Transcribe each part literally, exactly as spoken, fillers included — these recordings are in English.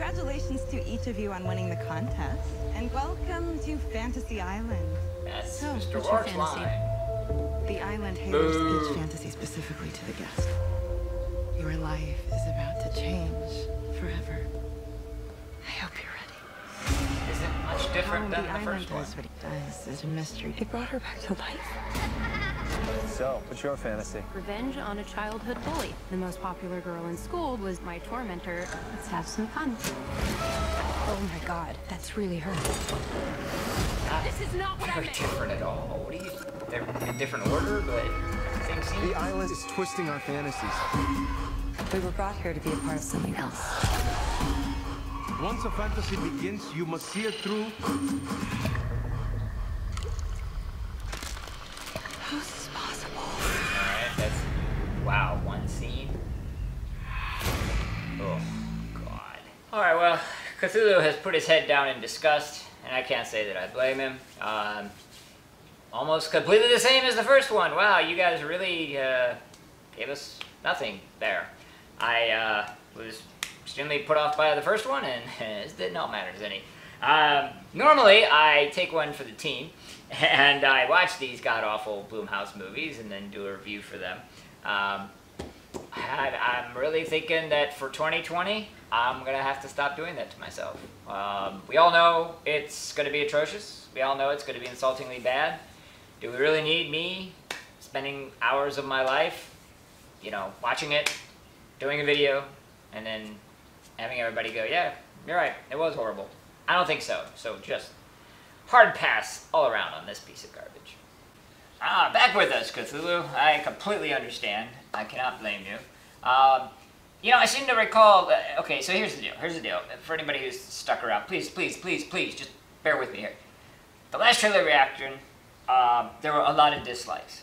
Congratulations to each of you on winning the contest, and welcome to Fantasy Island. Yes, so, Mister Large Line. The island caters each fantasy specifically to the guest. Your life is about to change forever. I hope you're ready. Isn't much different than the first one. What it does is a mystery. It brought her back to life. So, what's your fantasy? Revenge on a childhood bully. The most popular girl in school was my tormentor. Let's have some fun. Oh my God, that's really her. Not this is not what I meant. Different at all. What are you? They're in a different order, but same scene. The island is twisting our fantasies. We were brought here to be a part of something else. Once a fantasy begins, you must see it through. How's this possible? Alright, that's... Wow, one scene. Oh, God. Alright, well, Cthulhu has put his head down in disgust, and I can't say that I blame him. Um, almost completely the same as the first one. Wow, you guys really uh, gave us nothing there. I uh, was... extremely put off by the first one, and it did not matter to any. Um, normally, I take one for the team, and I watch these god-awful Blumhouse movies, and then do a review for them. Um, I, I'm really thinking that for twenty twenty, I'm gonna have to stop doing that to myself. Um, we all know it's gonna be atrocious. We all know it's gonna be insultingly bad. Do we really need me spending hours of my life, you know, watching it, doing a video, and then having everybody go, yeah, you're right, it was horrible? I don't think so. So just hard pass all around on this piece of garbage. Ah, back with us, Cthulhu. I completely understand. I cannot blame you. Um, you know, I seem to recall... Uh, okay, so here's the deal. Here's the deal. For anybody who's stuck around, please, please, please, please, just bear with me here. The last trailer reaction, uh, there were a lot of dislikes,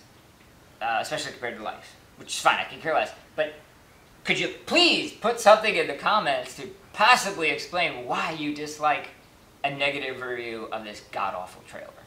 uh, especially compared to likes, which is fine. I can care less. But... could you please put something in the comments to possibly explain why you dislike a negative review of this god-awful trailer?